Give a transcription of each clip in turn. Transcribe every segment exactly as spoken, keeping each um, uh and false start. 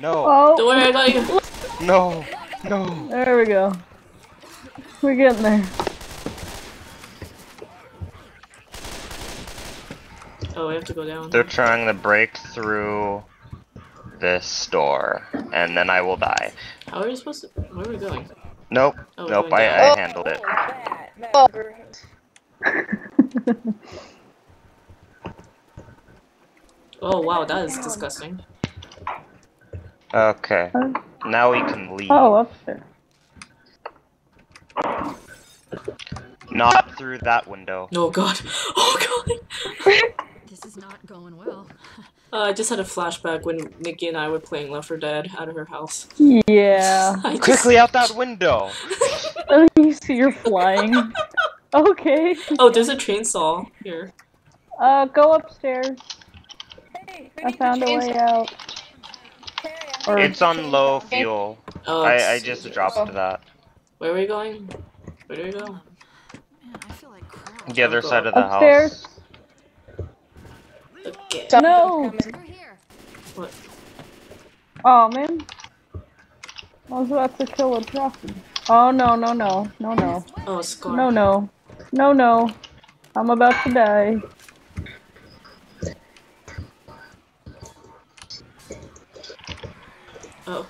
No. Oh. Don't worry, I got you. No. No. There we go. We're getting there. Oh, we have to go down. They're trying to break through this door, and then I will die. How are you supposed to? Where are we going? Nope. Oh, nope. I, I, I handled it. Oh, bad, bad. Oh wow, that is disgusting. Okay. Now we can leave. Oh, up there. Not through that window. No, God. Oh God. This is not going well. Uh, I just had a flashback when Nikki and I were playing Left four Dead out of her house. Yeah. Just... Quickly out that window. Oh, you see, you're flying. Okay. Oh, there's a chainsaw here. Uh, go upstairs. Hey, I found a way out. Or it's on low fuel. Oh, I, I just serious. dropped oh. that. Where are we going? Where do we go? Man, I feel like crap. The other side of the upstairs. house. Okay. No! What? Oh man. I was about to kill a trophy. Oh no, no, no. No, no. Oh, score. No, no. No, no. I'm about to die. Oh.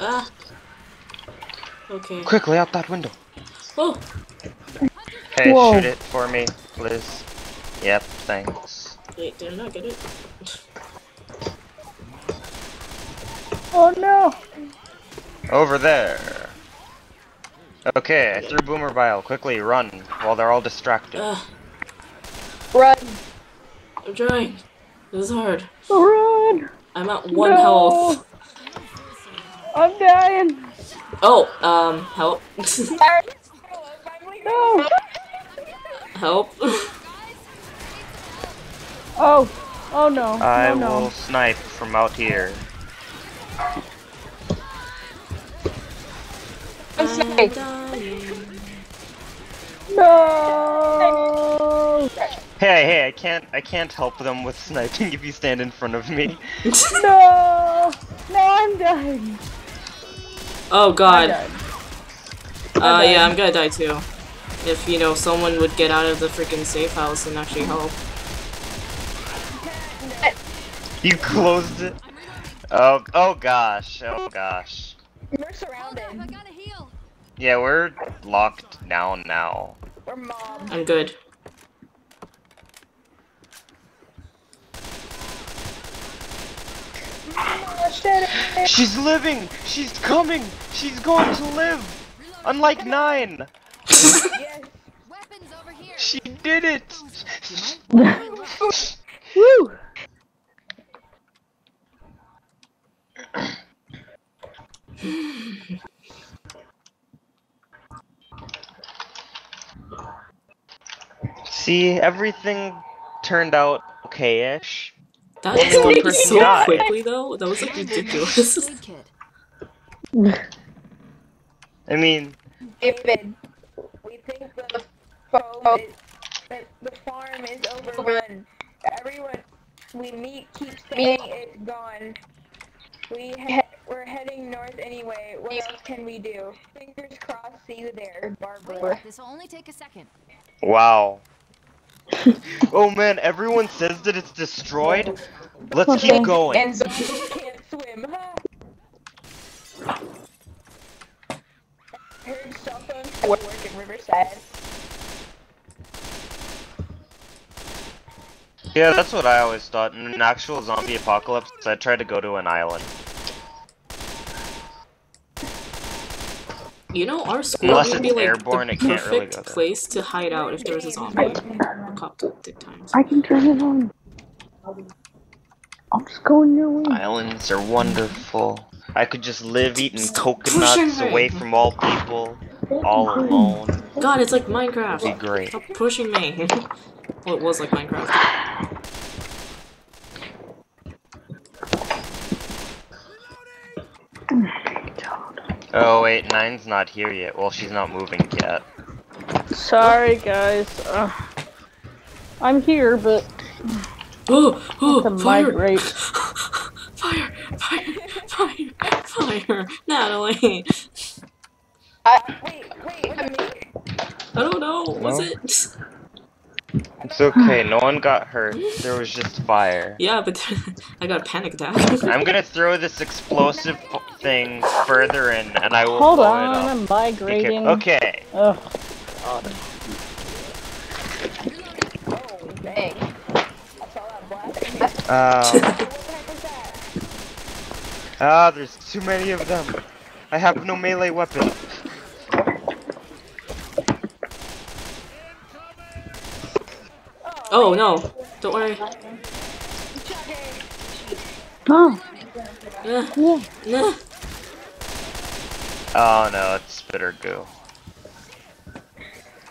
Ah! Okay. Quickly out that window. Oh! Hey, Whoa. shoot it for me, please. Yep, thanks. Wait, did I not get it? Oh no! Over there! Okay, I threw Boomer Bile. Quickly, run, while they're all distracted. Uh, run! I'm trying. This is hard. Run! I'm at one no. health. I'm dying! Oh, um, help. No! Help. Oh, oh no. I no, no. will snipe from out here. I'm sniping. No. Hey, hey, I can't I can't help them with sniping if you stand in front of me. No. No, I'm dying. Oh god. Uh dying. Yeah, I'm gonna die too. If you know someone would get out of the freaking safe house and actually help. You closed it. Oh, oh gosh, oh gosh. We're surrounded. I gotta heal. Yeah, we're locked down now. We're mobbed. I'm good. She's living. She's coming. She's going to live. Unlike nine. Weapons over here. She did it. Woo. See, everything turned out okay-ish. That happened so died. quickly, though. That was like, ridiculous. I mean, David, we think the farm is, the farm is overrun. Everyone we meet keeps saying it's gone. We ha we're heading north anyway. What else can we do? Fingers crossed. See you there, Barbara. This will only take a second. Wow. Oh man, everyone says that it's destroyed. Let's keep going. And Zoe can't swim, huh? I heard cell phones work in Riverside. Yeah, that's what I always thought. In an actual zombie apocalypse, I tried to go to an island. You know, our school Unless would be like airborne, the perfect really place to hide out if there was a zombie apocalyptic times. I can turn it on. I'm just going your way. Islands are wonderful. I could just live eating coconuts away from all people, all alone. God, it's like Minecraft. It'd be great. Stop pushing me. Well, it was like Minecraft. Oh wait, nine's not here yet. Well, she's not moving yet. Sorry guys, uh, I'm here, but ooh, ooh, fire. Migrate. Fire! Fire! here, Natalie. Uh, wait, wait, I mean, I don't know. No? Was it? It's okay. No one got hurt. There was just fire. Yeah, but I got a panic attack. I'm gonna throw this explosive thing further in, and I will. Hold blow on, it up. I'm migrating. Okay. Ugh. Oh, dang. Um. Ah, there's too many of them. I have no melee weapon. Oh no! Don't worry. Oh. Uh, yeah. Nah. Oh no, it's spitter goo.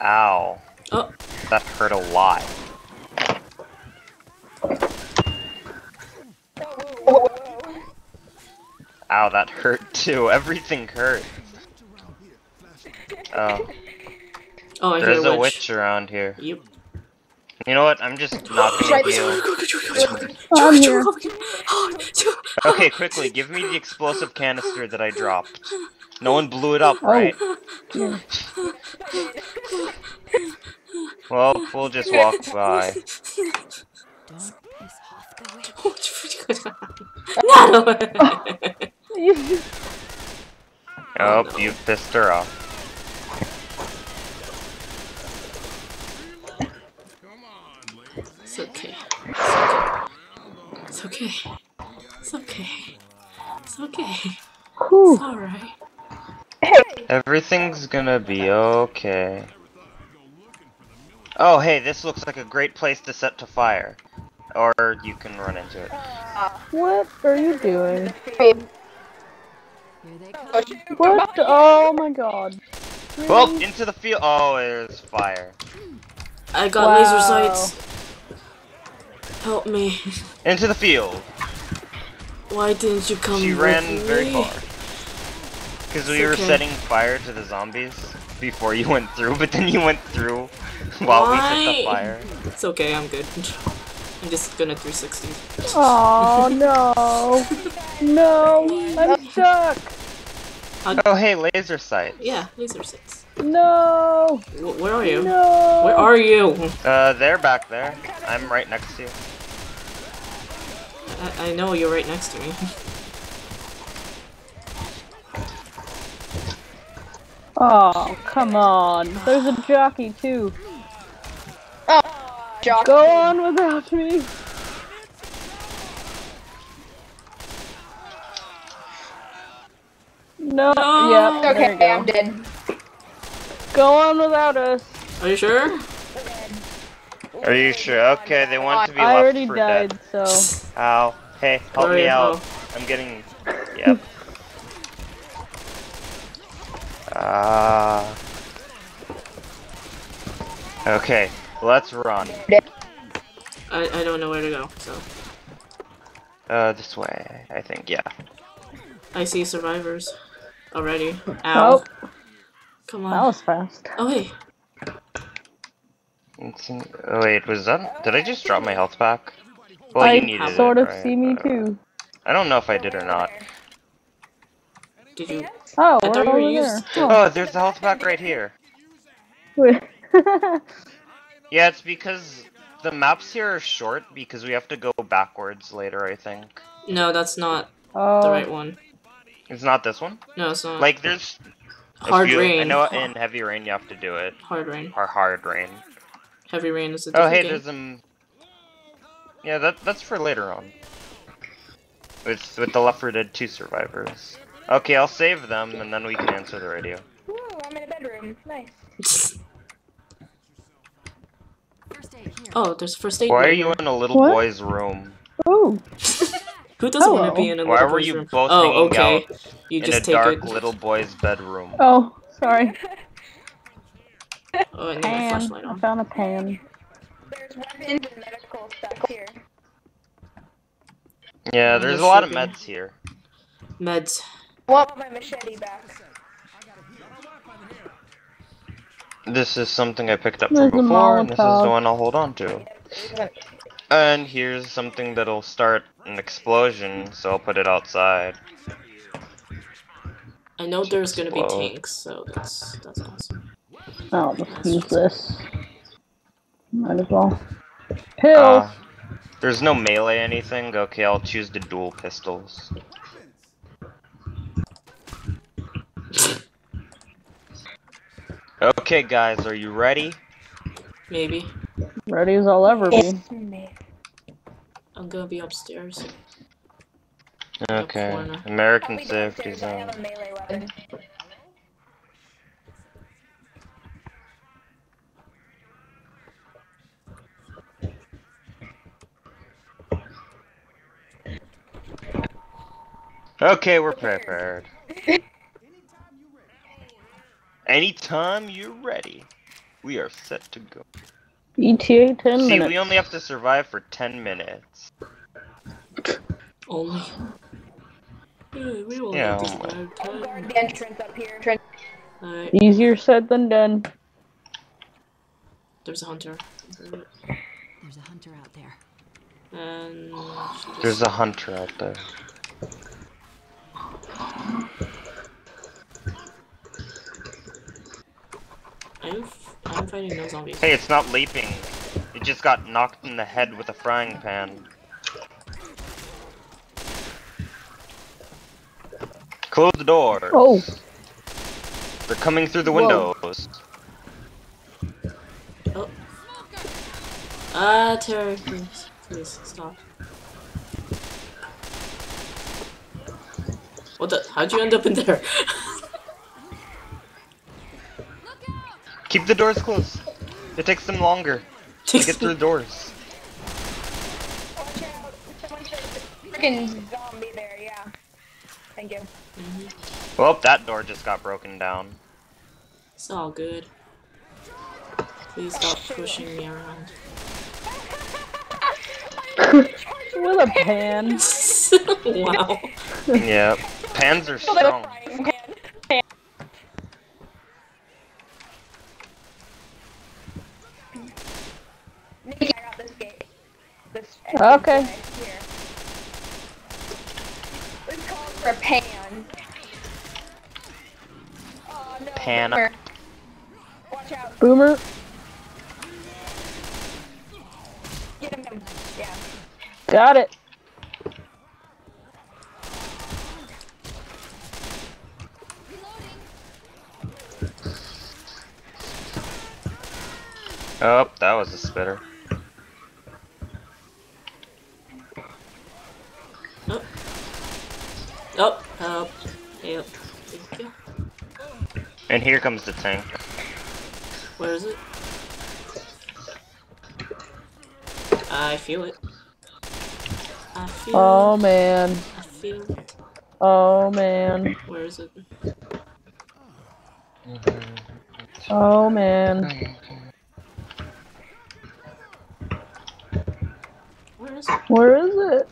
Ow. Oh. That hurt a lot. Ow, that hurt too. Everything hurt. Oh. Oh, I There's a witch. witch around here. Yep. You know what? I'm just not gonna deal. Okay, quickly, give me the explosive canister that I dropped. No one blew it up, right? Yeah. Well, we'll just walk by. No! Oh, no. You pissed her off. It's okay. It's okay. It's okay. It's okay. Whew. It's alright. Everything's gonna be okay. Oh, hey, this looks like a great place to set to fire. Or you can run into it. What are you doing? What? Oh my god. Really? Well, into the field. Oh, there's fire. I got wow. laser sights. Help me. Into the field. Why didn't you come She with ran me? very far. Because we okay. were setting fire to the zombies before you went through, but then you went through while Why? we set the fire. It's okay, I'm good. I'm just gonna three sixty. Oh no. No, I'm stuck. I'll... Oh hey, laser sight. Yeah, laser sights. No! Where are you? No! Where are you? Uh, they're back there. I'm right next to you. I, I know you're right next to me. Oh, come on. There's a jockey, too. Oh, jockey. Go on without me. No. no. Yep. Okay, there you go. I'm dead. Go on without us. Are you sure? Are you sure? Okay, they want to be I left already for died, dead. So. Ow. Hey, help Sorry, me out. No. I'm getting... Yep. Ah. uh... Okay, let's run. I, I don't know where to go, so... Uh, this way, I think, yeah. I see survivors. Already. Ow. Oh. Come on. That was fast. Oh wait. Oh wait, was that? Did I just drop my health pack? Well, I you needed sort it, of right? see me too. I don't know if I did or not. Did you? Oh, I thought you were used. Oh. oh, there's the health pack right here. Yeah, it's because the maps here are short because we have to go backwards later. I think. No, that's not oh. the right one. It's not this one. No, it's not. Like there's. Hard you, rain. I know in heavy rain you have to do it. Hard rain. Or hard rain. Heavy rain is a different Oh hey, game. there's um. Yeah, that that's for later on. With with the Left four Dead two survivors. Okay, I'll save them and then we can answer the radio. Ooh, I'm in a bedroom. Nice. Oh, there's first aid. Why are you in a little what? boy's room? Ooh. Who doesn't Hello. want to be in a little Why were you room? both oh, okay. out you just in a take dark it. little boy's bedroom? Oh, sorry. Oh, I need pan. a flashlight on. I found a pan. There's weapons and medical stuff here. Yeah, there's a lot of meds here. Meds. Want my machete back. This is something I picked up there's from before, and this is the one I'll hold on to. And here's something that'll start an explosion, so I'll put it outside. I know there's gonna be tanks, so that's that's awesome. Oh, let's use this. Might as well. Pills! Uh, there's no melee anything. Okay, I'll choose the dual pistols. Okay, guys, are you ready? Maybe. Ready as I'll ever be. I'm gonna be upstairs. Okay. Up American safety zone. Okay, we're prepared. Anytime you're ready, we are set to go. E T A ten minutes. See, we only have to survive for ten minutes. Only. Dude, we will yeah, have to survive ten. Guard the entrance up here. Right. Easier said than done. There's a hunter. There's a hunter out there. And there's a hunter out there. I'm, I'm fighting no zombies. Hey, it's not leaping. It just got knocked in the head with a frying pan. Close the door. Oh. They're coming through the Whoa. windows. Oh. Ah, terror, please. Please, stop. What the? How'd you end up in there? Keep the doors closed. It takes them longer to get through the doors. Freaking zombie there, yeah. Thank you. Mm-hmm. Well, that door just got broken down. It's all good. Please stop pushing me around. What a pan. Wow. Yeah, pans are strong. Okay. We've called for a pan. Oh, no. Pan. Boomer. Watch out. Boomer. Get him. Yeah. Got it. Oh, that was a spitter. Oh. Oh, help. Help. Thank you. And here comes the tank. Where is it? I feel it. I feel oh, it. Oh, man. I feel it. Oh, man. Where is it? Oh, man. Where is it? Where is it?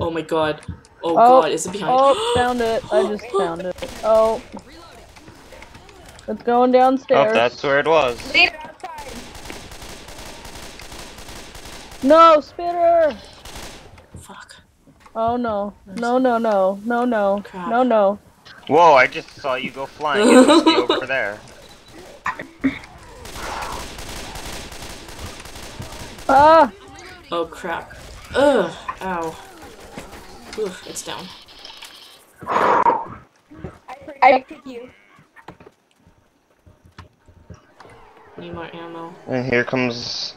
Oh my god. Oh, oh god, is it behind? Oh, found it. I just found it. Oh. It's going downstairs. Oh, that's where it was. No, spitter! Fuck. Oh no. No, no, no. No, no. Crap. No, no. Whoa, I just saw you go flying. It must be over there. Ah! Oh crap. Ugh. Ow. Oof, it's down. I protected you. Need more ammo. And here comes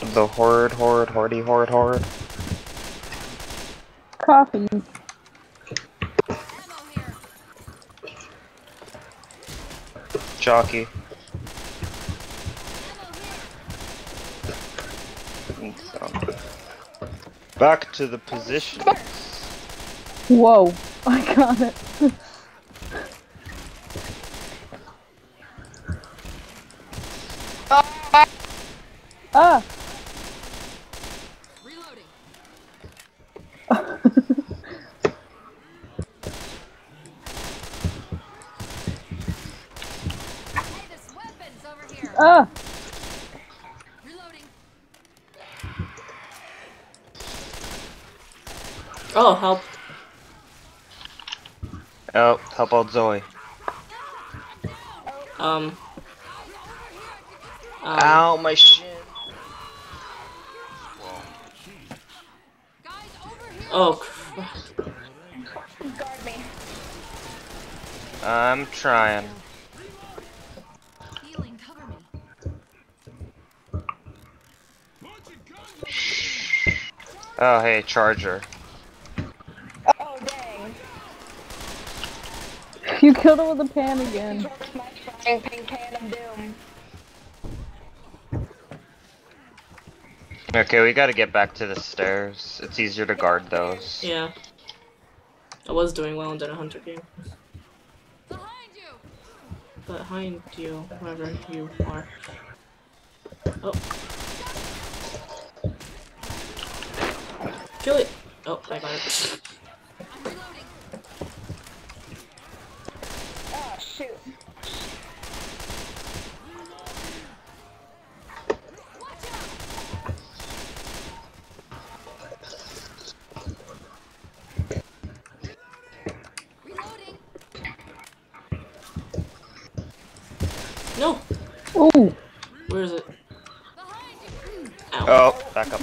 the horde, horde, hordy, horde, horde. Coffee. Jockey. Back to the position. Whoa, I got it. Ah! Reloading. Ah! Oh, help. Oh, help out Zoe. Um. Um, Ow, my shit. Oh, crap. Guard me. I'm trying. Healing, cover me. Oh, hey, charger. Oh, dang. You killed him with a pan again. My frying pan of doom. Okay, we gotta get back to the stairs. It's easier to guard those. Yeah. I was doing well in Dead Hunter game. Behind you! Behind you, wherever you are. Oh. Kill it! Oh, I got it. I'm reloading. Oh, shoot. No! Oh! Where is it? Ow. Oh, back up.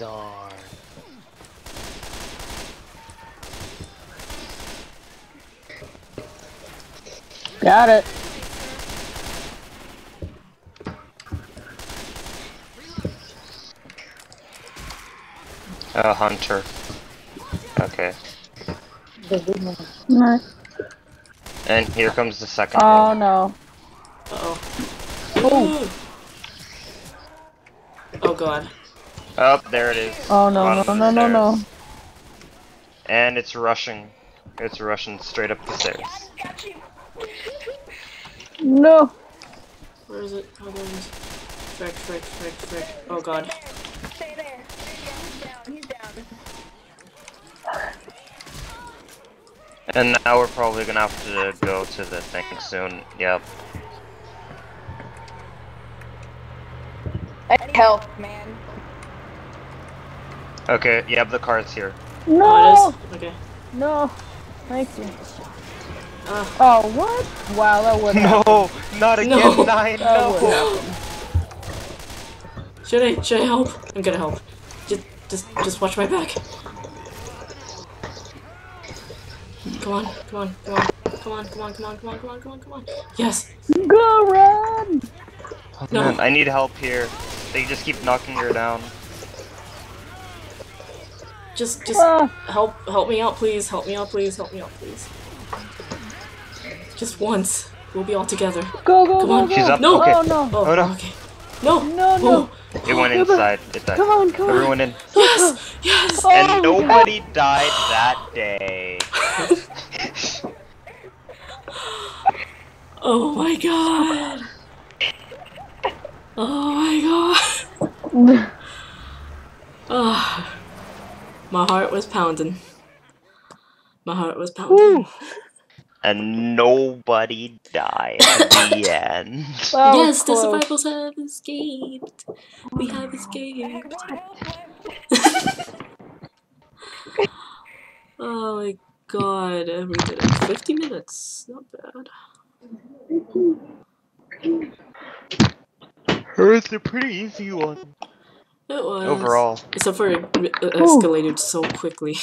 Darn. Got it. A hunter. Okay. Nice. And here comes the second one. Oh, no. Uh-oh. Oh. Oh god. Oh, there it is. Oh no, no, no, no, no. And it's rushing. It's rushing straight up the stairs. No. Where is it? Oh, there it is. Frick, frick, frick, frick. Oh god. Stay there. He's down. He's down. And now we're probably gonna have to go to the thing soon. Yep. I need help, man. Okay, you have the cards here. No! Oh, it is? Okay. No. Thank you. Uh, oh, what? Wow, that wouldn't No! Happen. Not again, no. Nine! No! Should I, should I help? I'm gonna help. Just, just, just watch my back. Come on, come on, come on, come on, come on, come on, come on, come on, come on, come on. Yes! Go run! Oh, no. Man, I need help here. They just keep knocking her down. Just, just ah. help, help me out, please. Help me out, please. Help me out, please. Just once. We'll be all together. Go, go, come go, on. Go. She's up. No, okay. Oh, no. Oh, oh, no. Okay. No, no, no. Oh. It went inside. It died. Come on, come Everyone on. Everyone in. Yes, yes. Oh, and nobody God. died that day. Oh my god. Oh my god. Oh, my heart was pounding. My heart was pounding. And nobody died at the end. Well, yes, the survivors have escaped. We have escaped. Oh my god, we did it. fifty minutes. Not bad. It's a pretty easy one. It was. Overall. Except for it escalated Ooh. so quickly.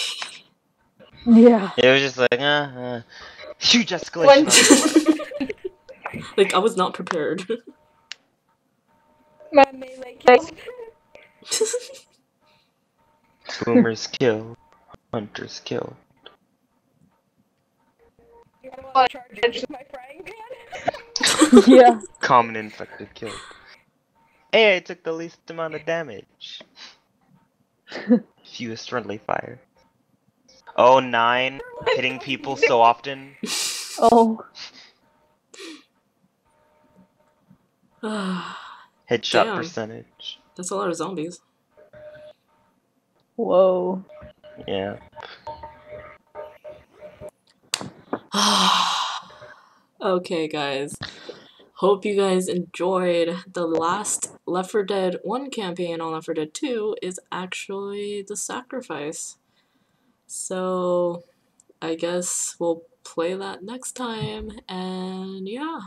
Yeah. It was just like, uh, uh. Huge escalation. Like, I was not prepared. My melee kill. Swimmers kill. Hunters kill. You want to charge my frying pan? Yeah. Common infected kill. Hey, I took the least amount of damage. Fewest friendly fire. Oh, nine. Hitting people so often. Oh. Headshot Damn. percentage. That's a lot of zombies. Whoa. Yeah. Okay, guys. Hope you guys enjoyed. The last Left four Dead one campaign on Left four Dead two is actually the sacrifice. So I guess we'll play that next time, and yeah,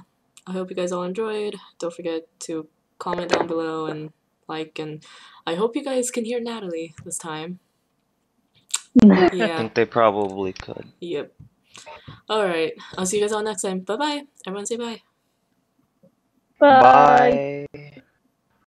I hope you guys all enjoyed. Don't forget to comment down below and like, and I hope you guys can hear Natalie this time. Yeah. I think they probably could. Yep. Alright, I'll see you guys all next time. Bye bye. Everyone say bye. Bye. Bye.